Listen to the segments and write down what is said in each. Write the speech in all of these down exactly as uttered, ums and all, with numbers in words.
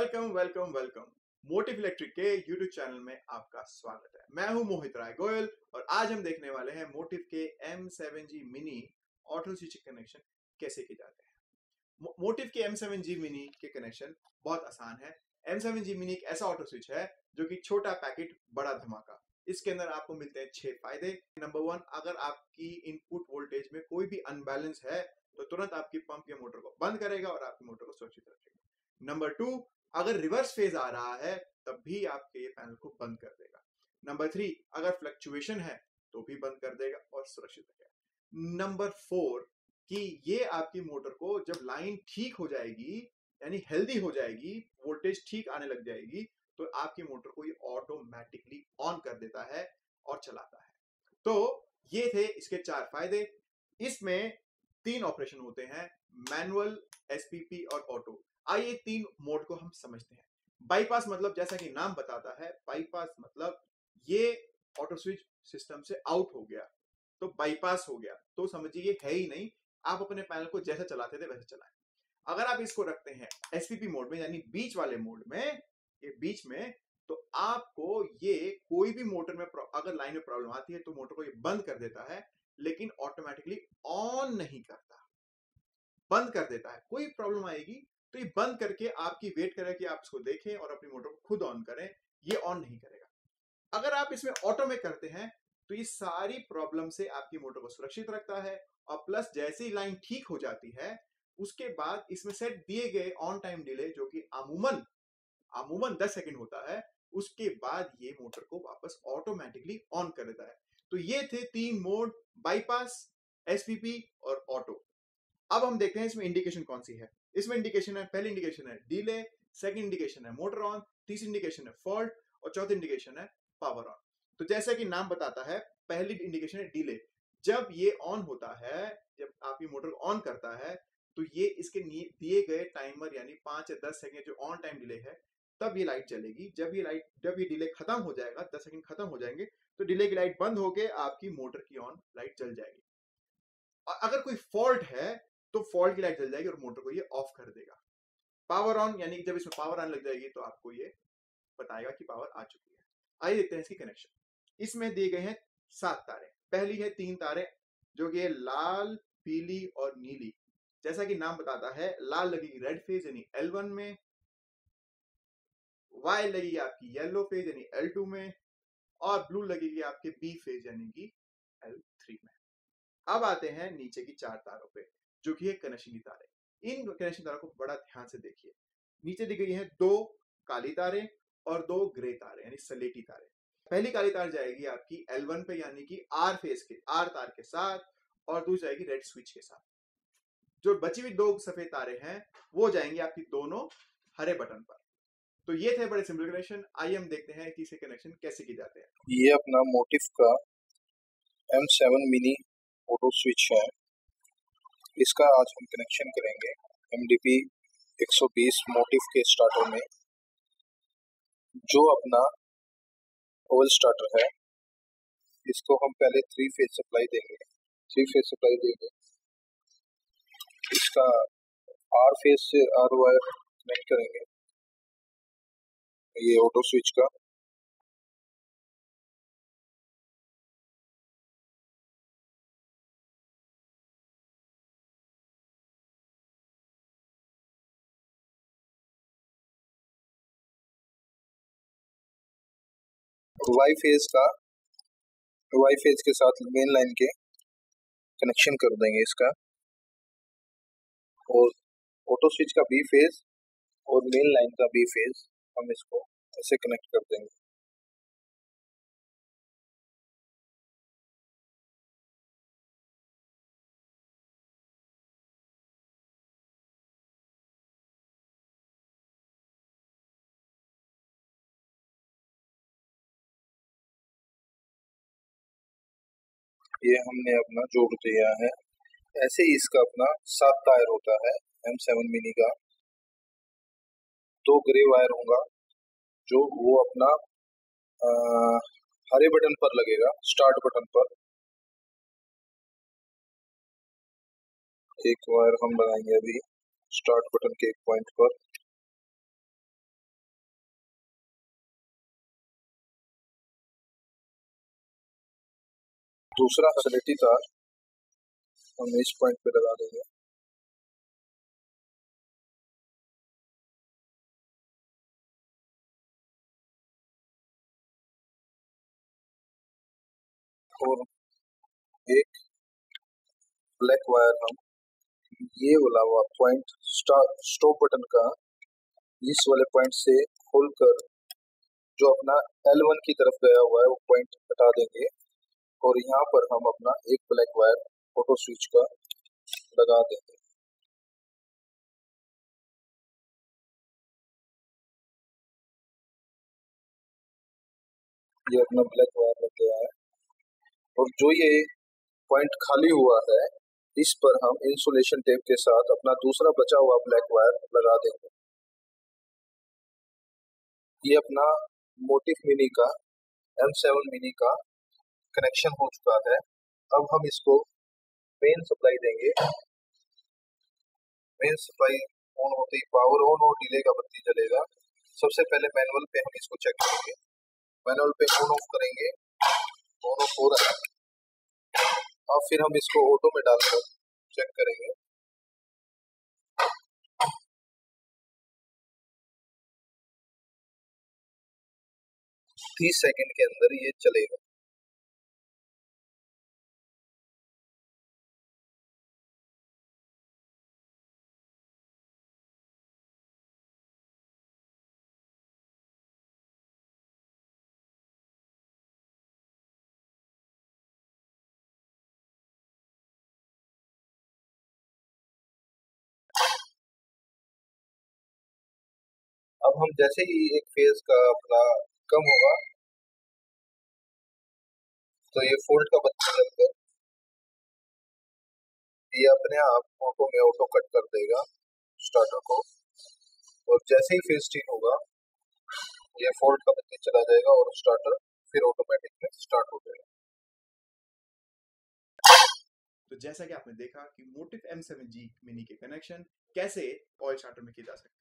Welcome welcome welcome Motive electric के YouTube channel में आपका स्वागत है। मैं हूं मोहित राय गोयल और आज हम देखने वाले हैं मोटिव के M seven G mini auto switch connection कैसे किए जाते हैं। मोटिव के एम सेवन जी मिनी के कनेक्शन बहुत आसान है। एम सेवन जी मिनी एक ऐसा ऑटो स्विच है जो कि छोटा पैकेट बड़ा धमाका। इसके अंदर आपको मिलते हैं छह फायदे। नंबर वन, अगर आपकी इनपुट वोल्टेज में कोई भी अनबैलेंस है तो तुरंत आपकी पंप या मोटर को बंद करेगा और आपकी मोटर को सुरक्षित रखेगा। नंबर टू, अगर रिवर्स फेज आ रहा है तब भी आपके ये पैनल को बंद कर देगा। नंबर थ्री, अगर फ्लक्चुएशन है तो भी बंद कर देगा और सुरक्षित रखेगा। नंबर फोर, कि ये आपकी मोटर को जब लाइन ठीक हो जाएगी यानी हेल्दी हो जाएगी, वोल्टेज ठीक आने लग जाएगी, तो आपकी मोटर को ये ऑटोमेटिकली ऑन कर देता है और चलाता है। तो ये थे इसके चार फायदे। इसमें तीन ऑपरेशन होते हैं, मैनुअल, एसपीपी और ऑटो। आइए तीन मोड को हम समझते हैं। बाईपास मतलब जैसा कि नाम बताता है, बाईपास मतलब ये ऑटो स्विच सिस्टम से आउट हो गया, तो बाईपास हो गया, तो समझिए ये है ही नहीं, आप अपने पैनल को जैसा चलाते थे वैसे चलाएं। अगर आप इसको रखते हैं एसपीपी मोड में यानी बीच वाले मोड में, ये बीच में, तो आपको ये कोई भी मोटर में अगर लाइन में प्रॉब्लम आती है तो मोटर को ये बंद कर देता है, लेकिन ऑटोमेटिकली ऑन नहीं करता, बंद कर देता है। कोई प्रॉब्लम आएगी तो ये बंद करके आपकी वेट करेगा कि आप इसको देखें और अपनी मोटर को खुद ऑन करें, ये ऑन नहीं करेगा। अगर आप इसमें ऑटो में करते हैं तो ये सारी प्रॉब्लम से आपकी मोटर को सुरक्षित रखता है और प्लस जैसे ही लाइन ठीक हो जाती है उसके बाद इसमें सेट दिए गए ऑन टाइम डिले जो कि अमूमन अमूमन दस सेकेंड होता है, उसके बाद ये मोटर को वापस ऑटोमेटिकली ऑन कर देता है। तो ये थे तीन मोड, बाईपास, एसपीपी और ऑटो। अब हम देखते हैं इसमें इंडिकेशन कौन सी है। इसमें इंडिकेशन है, पहली इंडिकेशन है डिले, सेकंड इंडिकेशन है मोटर ऑन, तीसरी इंडिकेशन है फॉल्ट और चौथी इंडिकेशन है पावर ऑन। तो जैसा कि नाम बताता है, पहली इंडिकेशन है डिले। जब ये ऑन होता है, जब आपकी मोटर ऑन करता है, तो ये इसके दिए गए टाइमर यानी पांच या दस सेकेंड जो ऑन टाइम डिले है तब ये लाइट चलेगी। जब ये लाइट जब ये डिले खत्म हो जाएगा, दस सेकंड खत्म हो जाएंगे, तो डिले की लाइट बंद होके आपकी मोटर की ऑन लाइट जल जाएगी। और अगर कोई फॉल्ट है तो फॉल्ट की लाइट जल जाएगी और मोटर को ये ऑफ कर देगा। पावर ऑन यानी जब इसमें पावर आने लग जाएगी तो आपको ये बताएगा कि पावर आ चुकी है। आइए देखते हैं इसकी कनेक्शन। इसमें दिए गए हैं सात तारे। पहली है तीन तारे जो कि लाल, पीली और नीली। जैसा कि नाम बताता है, लाल लगेगी रेड फेज यानी एल वन में, वाई लगेगी आपकी येलो फेज यानी एल टू में और ब्लू लगेगी आपके बी फेज यानी कि एल थ्री में। अब आते हैं नीचे की चार तारों पे जो कि है कनेक्शन की तारे। इन कनेक्शन तारों को बड़ा ध्यान से देखिए। नीचे दी गई है दो काली तारे और दो ग्रे तारे यानी सलेटी तारे। पहली काली तार जाएगी आपकी एल वन पे यानी कि आर फेज के आर तार के साथ और दूसरी जाएगी रेड स्विच के साथ। जो बची हुई दो सफेद तारे हैं वो जाएंगी आपकी दोनों हरे बटन पर। तो ये थे बड़े सिंपल कनेक्शन। आइए हम देखते हैं कि इसे कनेक्शन कैसे किए जाते हैं। ये अपना मोटिव का M seven mini auto switch है। इसका आज हम कनेक्शन करेंगे एमडीपी एक सौ बीस मोटिव के स्टार्टर में। जो अपना ओवल स्टार्टर है इसको हम पहले थ्री फेज सप्लाई देंगे थ्री फेज सप्लाई देंगे इसका आर फेज से आर वायर कनेक्ट करेंगे। ये ऑटो स्विच का वाई फेज का वाई फेज के साथ मेन लाइन के कनेक्शन कर देंगे इसका, और ऑटो स्विच का बी फेज और मेन लाइन का बी फेज हम इसको ऐसे कनेक्ट कर देंगे। ये हमने अपना जोड़ दिया है। ऐसे ही इसका अपना सात टायर होता है एम सेवन मिनी का। दो ग्रे वायर होगा जो वो अपना आ, हरे बटन पर लगेगा, स्टार्ट बटन पर। एक वायर हम लगाएंगे अभी स्टार्ट बटन के एक पॉइंट पर। दूसरा स्लेटी तार हम इस पॉइंट पे लगा देंगे। और एक ब्लैक वायर हम ये वाला हुआ पॉइंट स्टॉप बटन का इस वाले पॉइंट से खोलकर जो अपना एल वन की तरफ गया हुआ है वो पॉइंट हटा देंगे और यहाँ पर हम अपना एक ब्लैक वायर फोटो स्विच का लगा देंगे। ये अपना ब्लैक वायर लग गया है और जो ये पॉइंट खाली हुआ है इस पर हम इंसुलेशन टेप के साथ अपना दूसरा बचा हुआ ब्लैक वायर लगा देंगे। ये अपना मोटिव मिनी का एम सेवन मिनी का कनेक्शन हो चुका है। अब हम इसको मेन सप्लाई देंगे। मेन सप्लाई ऑन होते ही पावर ऑन और डिले का बत्ती जलेगा। सबसे पहले मैनुअल पे हम इसको चेक करेंगे। मैनुअल पे ऑन ऑफ करेंगे, ऑन ऑफ हो रहा है। अब फिर हम इसको ऑटो में डालकर चेक करेंगे। तीस सेकंड के अंदर ये चलेगा। अब हम जैसे ही एक फेज का अपना कम होगा तो ये फोल्ड का बटन लगकर ये अपने आप ऑटो में ऑटो कट कर देगा स्टार्टर को, और जैसे ही फेज ठीक होगा ये फोल्ड का बटन चला जाएगा और स्टार्टर फिर ऑटोमेटिक में स्टार्ट हो जाएगा। तो जैसा कि आपने देखा कि Motive M seven G mini के कनेक्शन कैसे ऑयल स्टार्टर में किए जा सकते हैं।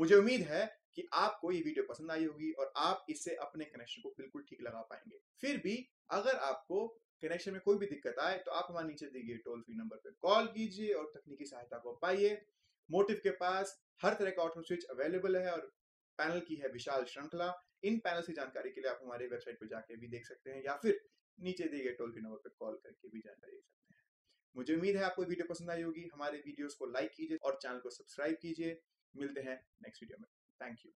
मुझे उम्मीद है कि आपको ये वीडियो पसंद आई होगी और आप इससे अपने कनेक्शन को बिल्कुल ठीक लगा पाएंगे। फिर भी अगर आपको कनेक्शन में कोई भी दिक्कत आए तो आप हमारे नीचे दिए गए टोल फ्री नंबर पर कॉल कीजिए और तकनीकी सहायता को पाइए। मोटिव के पास हर तरह का ऑटो स्विच अवेलेबल है और पैनल की है विशाल श्रृंखला। इन पैनल की जानकारी के लिए आप हमारे वेबसाइट पर जाके भी देख सकते हैं या फिर नीचे दिए गए टोल फ्री नंबर पर कॉल करके भी जानकारी ले सकते हैं। मुझे उम्मीद है आपको वीडियो पसंद आई होगी। हमारे वीडियोज को लाइक कीजिए और चैनल को सब्सक्राइब कीजिए। मिलते हैं नेक्स्ट वीडियो में। Thank you.